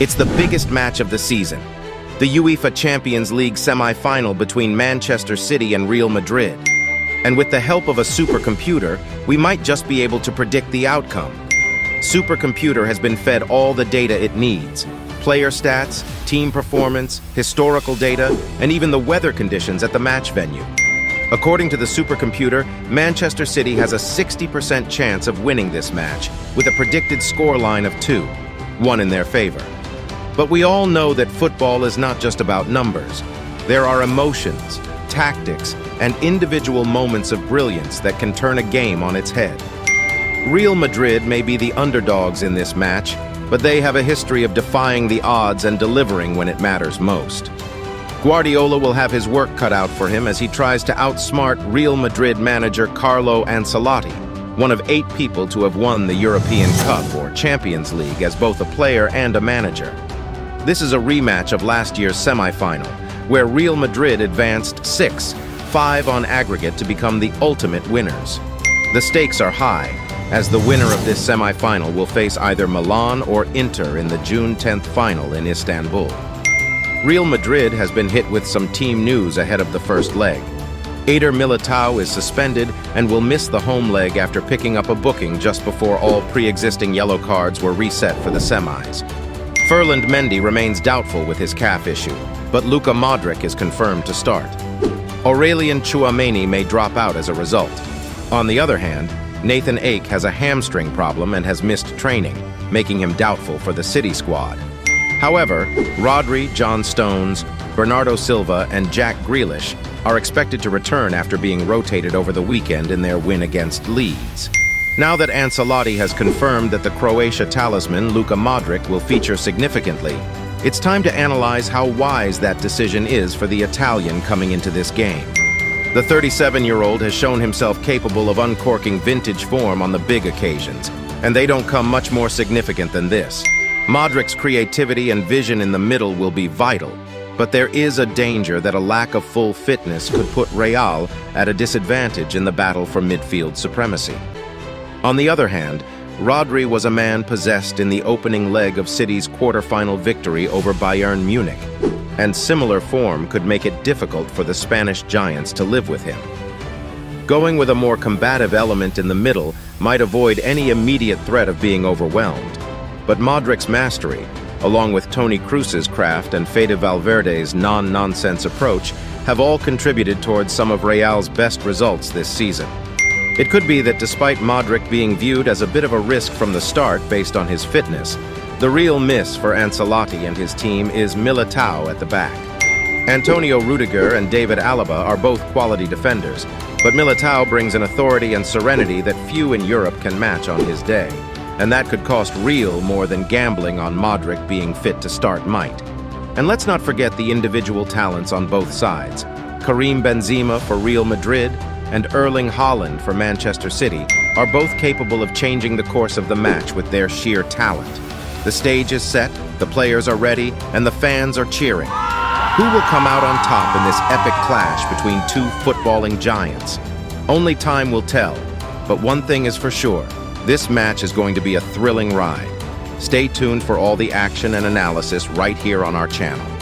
It's the biggest match of the season, the UEFA Champions League semi-final between Manchester City and Real Madrid. And with the help of a supercomputer, we might just be able to predict the outcome. Supercomputer has been fed all the data it needs: player stats, team performance, historical data, and even the weather conditions at the match venue. According to the supercomputer, Manchester City has a 60% chance of winning this match, with a predicted scoreline of 2-1 in their favor. But we all know that football is not just about numbers. There are emotions, tactics, and individual moments of brilliance that can turn a game on its head. Real Madrid may be the underdogs in this match, but they have a history of defying the odds and delivering when it matters most. Guardiola will have his work cut out for him as he tries to outsmart Real Madrid manager Carlo Ancelotti, one of 8 people to have won the European Cup or Champions League as both a player and a manager. This is a rematch of last year's semi-final, where Real Madrid advanced 6-5 on aggregate to become the ultimate winners. The stakes are high, as the winner of this semi-final will face either Milan or Inter in the June 10th final in Istanbul. Real Madrid has been hit with some team news ahead of the first leg. Eder Militão is suspended and will miss the home leg after picking up a booking just before all pre-existing yellow cards were reset for the semis. Ferland Mendy remains doubtful with his calf issue, but Luka Modric is confirmed to start. Aurélien Tchouaméni may drop out as a result. On the other hand, Nathan Ake has a hamstring problem and has missed training, making him doubtful for the City squad. However, Rodri, John Stones, Bernardo Silva, and Jack Grealish are expected to return after being rotated over the weekend in their win against Leeds. Now that Ancelotti has confirmed that the Croatia talisman Luka Modric will feature significantly, it's time to analyze how wise that decision is for the Italian coming into this game. The 37-year-old has shown himself capable of uncorking vintage form on the big occasions, and they don't come much more significant than this. Modric's creativity and vision in the middle will be vital, but there is a danger that a lack of full fitness could put Real at a disadvantage in the battle for midfield supremacy. On the other hand, Rodri was a man possessed in the opening leg of City's quarter-final victory over Bayern Munich, and similar form could make it difficult for the Spanish giants to live with him. Going with a more combative element in the middle might avoid any immediate threat of being overwhelmed, but Modric's mastery, along with Toni Kroos's craft and Fede Valverde's non-nonsense approach, have all contributed towards some of Real's best results this season. It could be that despite Modric being viewed as a bit of a risk from the start based on his fitness, the real miss for Ancelotti and his team is Militão at the back. Antonio Rudiger and David Alaba are both quality defenders, but Militão brings an authority and serenity that few in Europe can match on his day, and that could cost Real more than gambling on Modric being fit to start might. And let's not forget the individual talents on both sides. Karim Benzema for Real Madrid and Erling Haaland for Manchester City are both capable of changing the course of the match with their sheer talent. The stage is set, the players are ready, and the fans are cheering. Who will come out on top in this epic clash between two footballing giants? Only time will tell, but one thing is for sure: this match is going to be a thrilling ride. Stay tuned for all the action and analysis right here on our channel.